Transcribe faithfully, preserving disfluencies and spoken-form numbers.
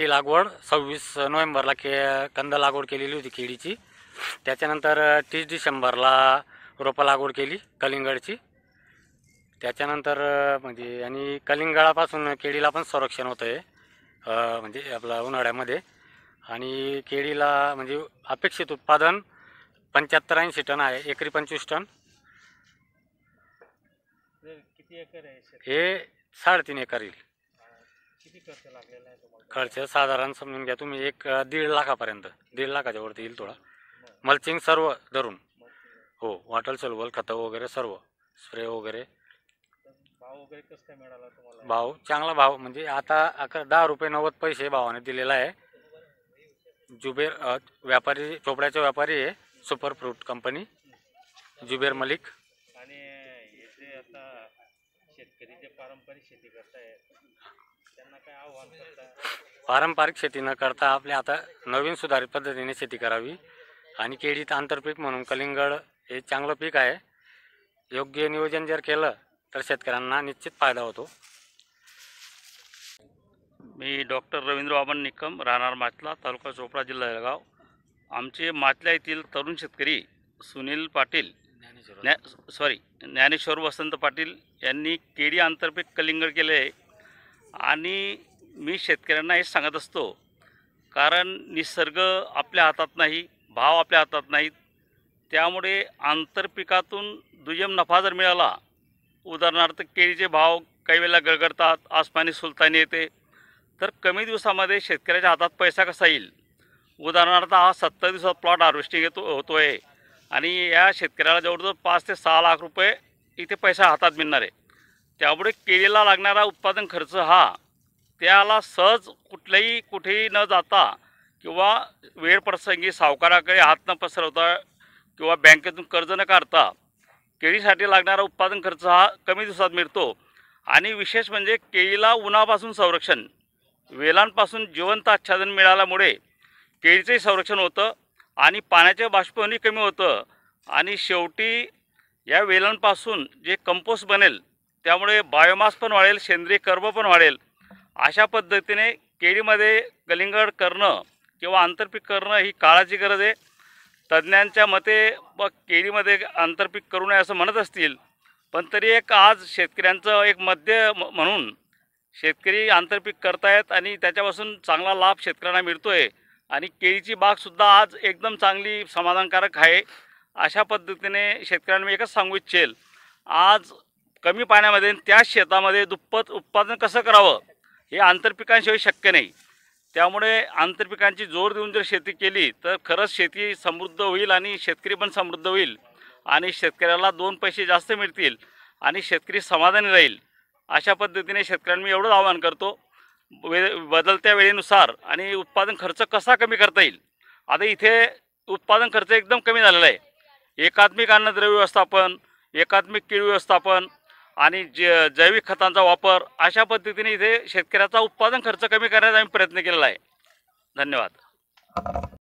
ती लागवड सव्वीस नोव्हेंबरला के कंदा लागवड केलेली होती केळीची। त्याच्यानंतर तीस डिसेंबरला रोपा लागवड केली कलिंगडची। त्याच्यानंतर म्हणजे आणि कलिंगडापासून केळीला पण संरक्षण होतंय म्हणजे आपला उन्हाळ्यामध्ये। आणि केळीला म्हणजे अपेक्षित उत्पादन पंच्याहत्तर ऐंशी टन आहे, एकरी पंचवीस टन। किती एकर आहे? हे साडेतीन एकर येईल। किती खर्च लागलेला आहे तुम्हाला? खर्च साधारण समजून घ्या तुम्ही एक दीड लाखापर्यंत, दीड लाखाच्या वरती येईल थोडा, मल्चिंग सर्व धरून। हो, वॉटर सोल्युबल खत वगैरे सर्व स्प्रे वगैरे। भाव वगैरे कसं मिळाला तुम्हाला? भाव चांगला, भाव म्हणजे आता अकरा दहा रुपये नव्वद पैसे भावाने दिलेला आहे। जुबेर व्यापारी, चोपड्याचा व्यापारी आहे, super fruit company, Zuber Malik. आणि जे आता शेतकरी जे पारंपरिक शेती करतात त्यांना काय आव्हान करतात? पारंपरिक शेती न करता आपले आता नवीन सुधारित पद्धतीने शेती करावी। आणि केळीत आंतरपीक म्हणून कलिंगड हे चांगलं पीक आहे। योग्य नियोजन जर केलं तर शेतकऱ्यांना निश्चित फायदा होतो। मी डॉ रवींद्र बाबन निकम, राहणार माचला, तालुका चोपडा, जिल्हा जळगाव। आमचे माचला येथील तरुण शेतकरी सुनील पाटील, ज्ञा सॉरी ज्ञानेश्वर वसंत पाटील यांनी केळी आंतरपीक कलिंगड केले आहे। आणि मी शेतकऱ्यांना हे सांगत असतो, कारण निसर्ग आपल्या हातात नाही, भाव आपल्या हातात नाहीत, त्यामुळे आंतरपिकातून दुय्यम नफा जर मिळाला, उदाहरणार्थ केळीचे भाव काही वेळेला गळगळतात, आसमानी सुलतानी येते, तर कमी दिवसामध्ये शेतकऱ्याच्या हातात पैसा कसा येईल? उदाहरणार्थ हा सत्तर दिवसात प्लॉट हार्वेस्टिंग येतो होतो आहे आणि या शेतकऱ्याला जवळजवळ पाच ते सहा लाख रुपये इथे पैसा हातात मिळणार आहे। त्यामुळे केळीला लागणारा उत्पादन खर्च हा त्याला सहज कुठल्याही कुठेही न जाता किंवा वेळप्रसंगी सावकाराकडे हात न पसरवता किंवा बँकेतून कर्ज न काढता केळीसाठी लागणारा उत्पादन खर्च हा कमी दिवसात मिळतो। आणि विशेष म्हणजे केळीला उन्हापासून संरक्षण, वेलांपासून जिवंत आच्छादन मिळाल्यामुळे केळीचंही संरक्षण होतं आणि पाण्याचे बाष्पही कमी होतं। आणि शेवटी या वेलांपासून जे कंपोस्ट बनेल त्यामुळे बायोमास पण वाढेल, सेंद्रिय कर्ब पण वाढेल। अशा पद्धतीने केळीमध्ये कलिंगड करणं किंवा आंतरपीक करणं ही काळाची गरज आहे। तज्ज्ञांच्या मते ब केळीमध्ये आंतरपीक करू नये असं म्हणत असतील, पण तरी एक आज शेतकऱ्यांचं एक मध्य म्हणून शेतकरी आंतरपीक करतायत आणि त्याच्यापासून चांगला लाभ शेतकऱ्यांना मिळतो आहे। आणि केळीची बागसुद्धा आज एकदम चांगली समाधानकारक आहे। अशा पद्धतीने शेतकऱ्यांना मी एकच सांगू इच्छेल, आज कमी पाण्यामध्ये त्या शेतामध्ये दुप्पट उत्पादन कसं करावं हे आंतरपिकांशिवाय शक्य नाही। त्यामुळे आंतरपिकांची जोर देऊन जर शेती केली तर खरंच शेती समृद्ध होईल आणि शेतकरी पण समृद्ध होईल आणि शेतकऱ्याला दोन पैसे जास्त मिळतील आणि शेतकरी समाधानी राहील। अशा पद्धतीने शेतकऱ्यांना मी एवढंच आवाहन करतो, वे बदलत्या वेळेनुसार आणि उत्पादन खर्च कसा कमी करता येईल। आता इथे उत्पादन खर्च एकदम कमी झालेला आहे। एकात्मिक अन्नद्रव्य व्यवस्थापन, एकात्मिक कीड व्यवस्थापन आणि ज जैविक खतांचा वापर, अशा पद्धतीने इथे शेतकऱ्याचा उत्पादन खर्च कमी करण्याचा आम्ही प्रयत्न केलेला आहे। धन्यवाद।